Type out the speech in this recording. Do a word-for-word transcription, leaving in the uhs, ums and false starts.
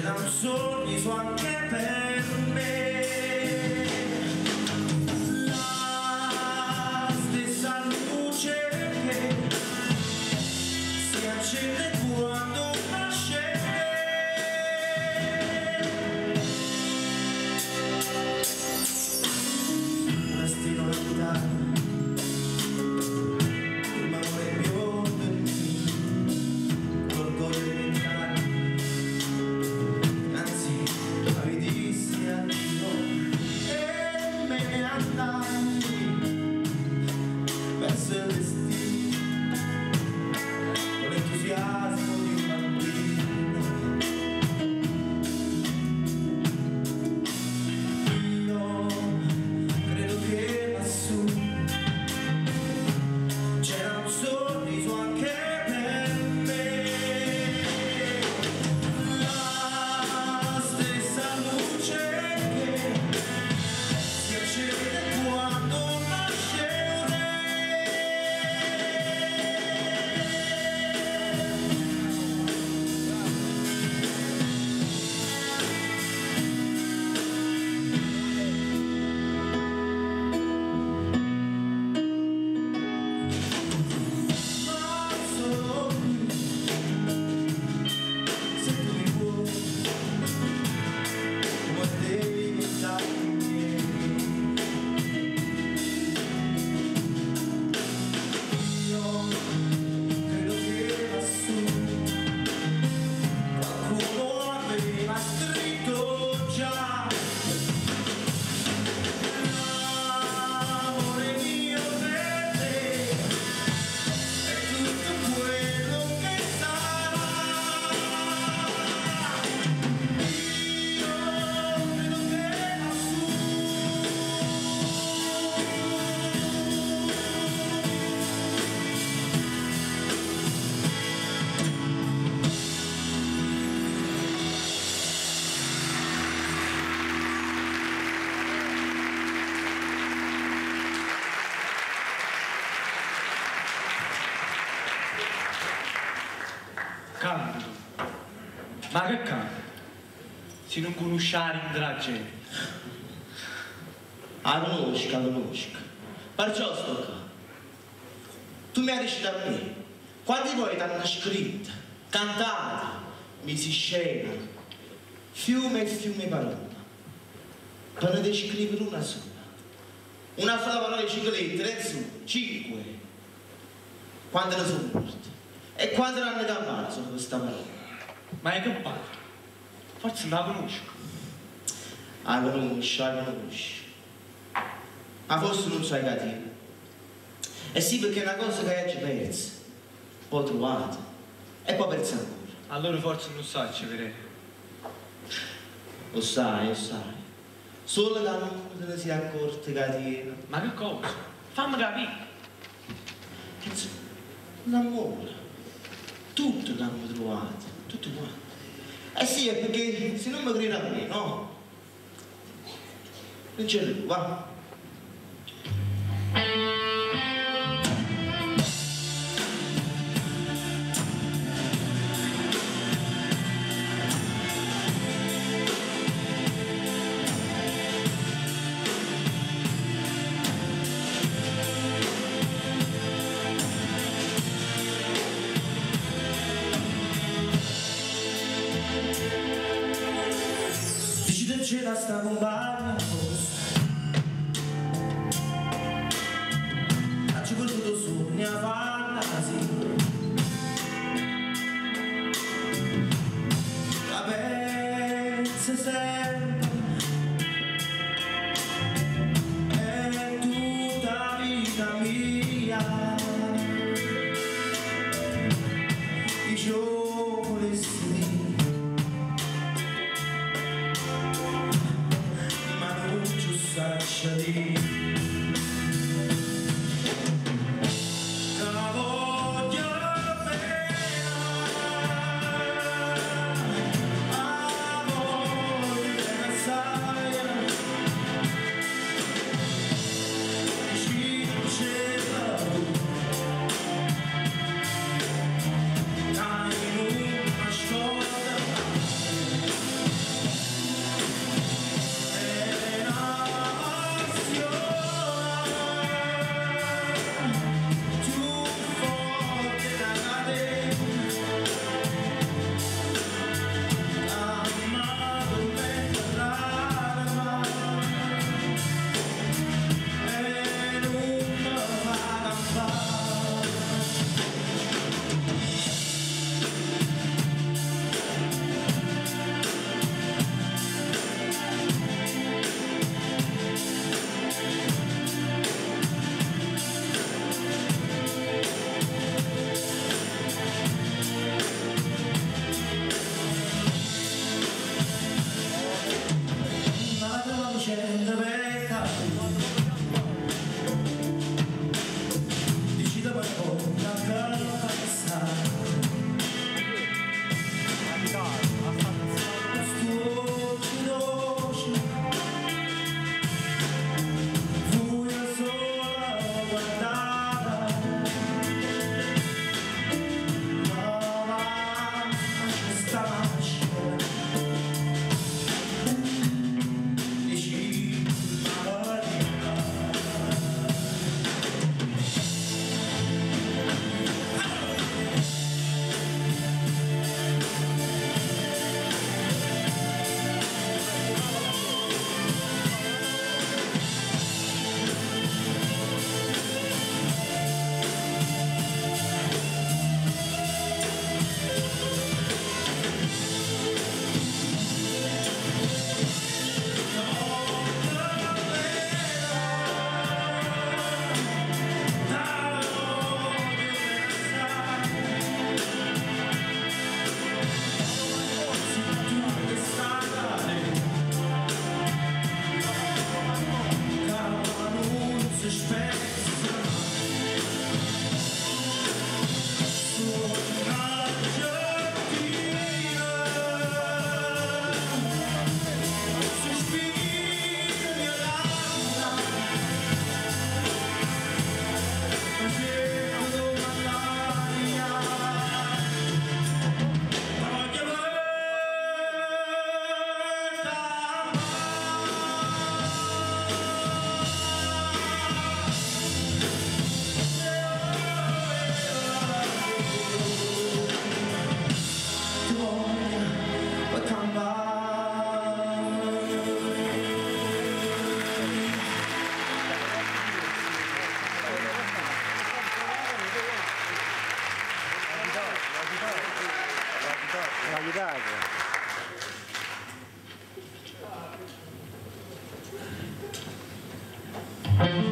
c'era un sorriso anche per me, la stessa luce che si accende quando nasce. Restino la guitarra, canto, ma che canto, se non conosciare la gente. Ah, conosca, conosca, perciò sto qua. Tu mi hai detto a me, quanti voi ti hanno scritto, cantato, mi si scena, fiume e fiume parole, per descrivere una sola, una sola parola di cinque lettere, su, cinque, quando ne sono morte. E quando l'hanno da marzo questa parola? Ma è che parlo? Forse non la conosco. Ah, la conosci, la conosci. Ma forse non sai capire. E sì, perché è una cosa che hai già persa, poi trovata, e poi persa ancora. Allora forse non sai, ci vedrei. Lo sai, lo sai. Solo da non te ne sei accorta, Catina. Ma che cosa? Fammi capire. Che so, l'amore. Tutto l'hanno trovato, tutto quanto. Eh sì, è perché se non mi credi a me, no? Non c'è lui, va. C'era sta compagna forse, ha ci portato su mia fantasi, la pensa sempre è tutta vita mia, i giovani si I Novidade. Thank you.